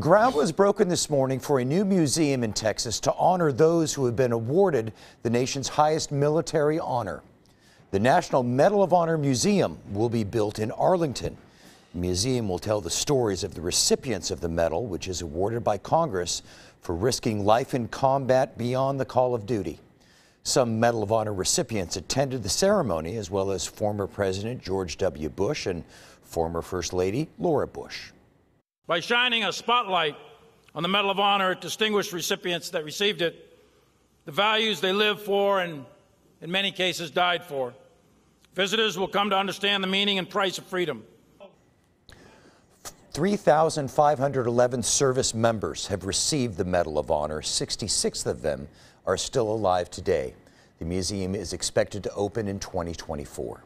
Ground was broken this morning for a new museum in Texas to honor those who have been awarded the nation's highest military honor. The National Medal of Honor Museum will be built in Arlington. The museum will tell the stories of the recipients of the medal, which is awarded by Congress for risking life in combat beyond the call of duty. Some Medal of Honor recipients attended the ceremony, as well as former President George W. Bush and former First Lady Laura Bush. By shining a spotlight on the Medal of Honor at distinguished recipients that received it, the values they lived for and, in many cases, died for, visitors will come to understand the meaning and price of freedom. 3,511 service members have received the Medal of Honor. 66 of them are still alive today. The museum is expected to open in 2024.